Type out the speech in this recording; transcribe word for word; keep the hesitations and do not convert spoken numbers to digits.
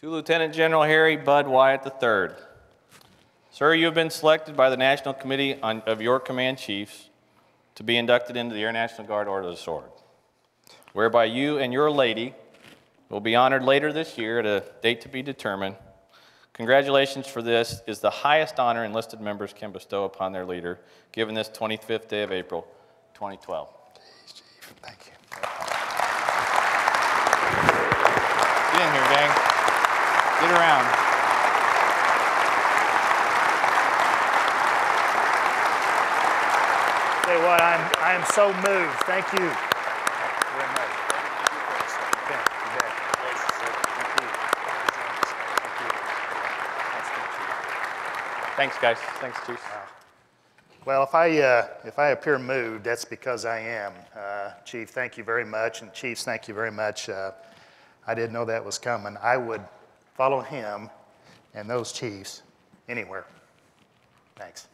To Lieutenant General Harry Bud Wyatt the third. Sir, you have been selected by the National Committee on, of your command chiefs to be inducted into the Air National Guard Order of the Sword, whereby you and your lady will be honored later this year at a date to be determined. Congratulations, for this is the highest honor enlisted members can bestow upon their leader, given this twenty-fifth day of April, twenty twelve. Jeez, Chief, thank you. Get in here, gang. Get around. Tell you what, I'm, I am so moved. Thank you. Thank you very much. Okay, you bet. Thank you. Thank you. Nice to meet you. Thanks, guys. Thanks, Chief. Wow. Well, if I, uh, if I appear moved, that's because I am. Uh, Chief, thank you very much, and Chiefs, thank you very much. Uh, I didn't know that was coming. I would follow him and those Chiefs anywhere. Thanks.